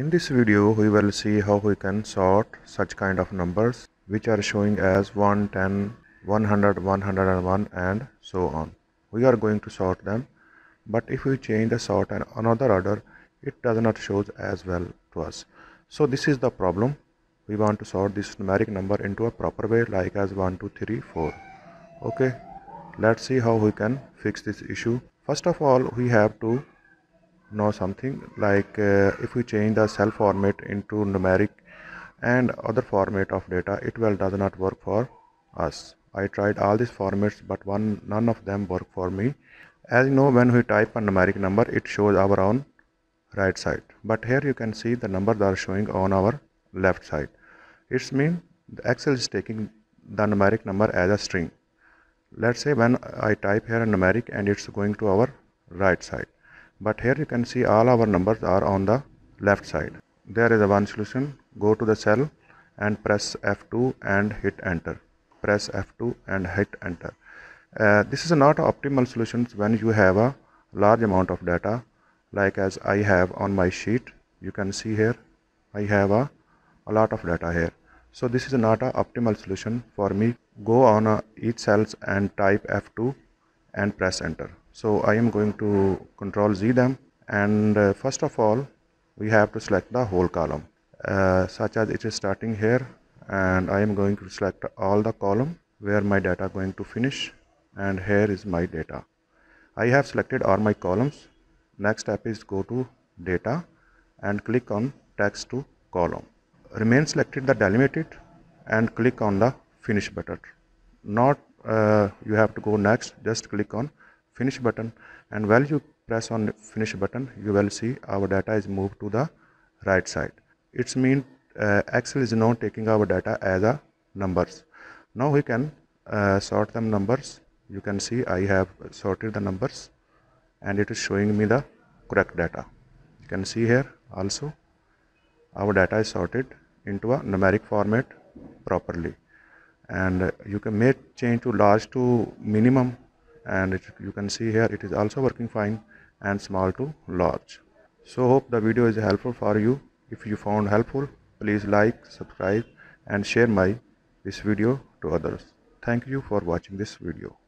In this video we will see how we can sort such kind of numbers which are showing as 1, 10, 100, 101 and so on. We are going to sort them, but if we change the sort and another order, it does not show as well to us. So this is the problem. We want to sort this numeric number into a proper way, like as 1, 2, 3, 4. Okay, let's see how we can fix this issue. First of all, we have to know something like if we change the cell format into numeric and other format of data, it does not work for us. I tried all these formats, but none of them work for me. As you know, when we type a numeric number, it shows our own right side, but here you can see the numbers are showing on our left side. It means the Excel is taking the numeric number as a string. Let's say when I type here a numeric, and it's going to our right side, but here you can see all our numbers are on the left side. There is one solution. Go to the cell and press F2 and hit enter. Press F2 and hit enter. This is not optimal solutions when you have a large amount of data, like as I have on my sheet. You can see here I have a lot of data here, so this is not an optimal solution for me. Go on each cells and type F2 and press enter. So I am going to Ctrl Z them, and first of all we have to select the whole column, such as it is starting here, and I am going to select all the column where my data going to finish, and here is my data. I have selected all my columns. Next step is go to data and click on text to column. Remain selected the delimited and click on the finish button. Not you have to go next, just click on finish button, and while you press on finish button, you will see our data is moved to the right side. It means Excel is now taking our data as a numbers. Now we can sort them numbers. You can see I have sorted the numbers, and it is showing me the correct data. You can see here also our data is sorted into a numeric format properly, and you can make change to large to minimum, and you can see here it is also working fine, and small to large. So hope the video is helpful for you. If you found helpful, please like, subscribe and share this video to others. Thank you for watching this video.